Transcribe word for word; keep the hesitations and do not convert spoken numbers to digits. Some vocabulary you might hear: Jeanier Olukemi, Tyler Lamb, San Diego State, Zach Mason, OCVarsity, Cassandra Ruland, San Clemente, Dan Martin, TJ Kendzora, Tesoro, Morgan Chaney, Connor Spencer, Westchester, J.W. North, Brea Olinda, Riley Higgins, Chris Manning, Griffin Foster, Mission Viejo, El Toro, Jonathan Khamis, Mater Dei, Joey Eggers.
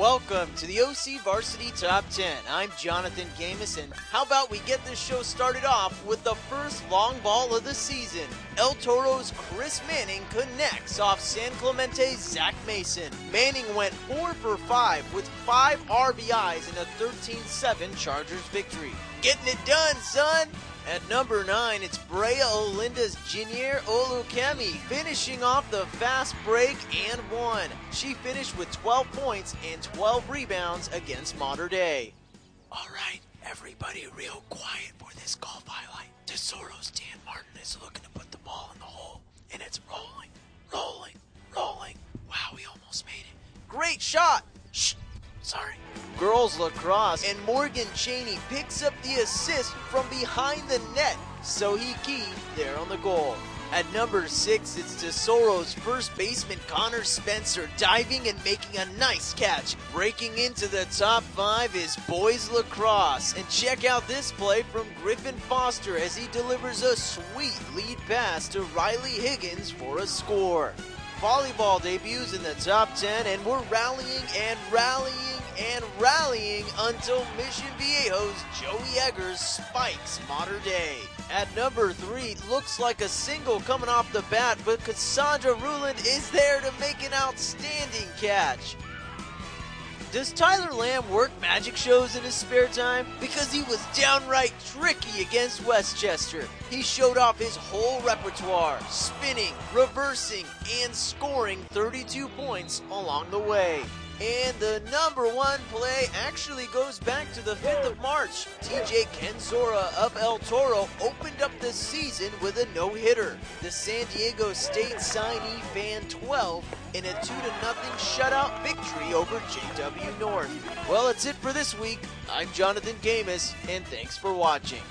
Welcome to the O C Varsity Top ten. I'm Jonathan Khamis, and how about we get this show started off with the first long ball of the season. El Toro's Chris Manning connects off San Clemente's Zach Mason. Manning went four for five with five R B Is in a thirteen seven Chargers victory. Getting it done, son! At number nine, it's Brea Olinda's Jeanier Olukemi, finishing off the fast break and one. She finished with twelve points and twelve rebounds against Mater Dei. All right, everybody real quiet for this golf highlight. Tesoro's Dan Martin is looking to put the ball in the hole, and it's rolling, rolling, rolling. Wow, we almost made it. Great shot. Shh, sorry. Girls lacrosse, and Morgan Chaney picks up the assist from behind the net, so he keyed there on the goal. At number six, it's Tesoro's first baseman Connor Spencer diving and making a nice catch. Breaking into the top five is boys lacrosse, and check out this play from Griffin Foster as he delivers a sweet lead pass to Riley Higgins for a score. Volleyball debuts in the top ten, and we're rallying and rallying and rallying until Mission Viejo's Joey Eggers spikes Mater Dei. At number three, looks like a single coming off the bat, but Cassandra Ruland is there to make an outstanding catch. Does Tyler Lamb work magic shows in his spare time? Because he was downright tricky against Westchester. He showed off his whole repertoire, spinning, reversing, and scoring thirty-two points along the way. And the number one play actually goes back to the fifth of March. T J Kendzora of El Toro opened up the season with a no-hitter. The San Diego State signee fanned twelve in a two to nothing shutout victory over J W North. Well, that's it for this week. I'm Jonathan Khamis, and thanks for watching.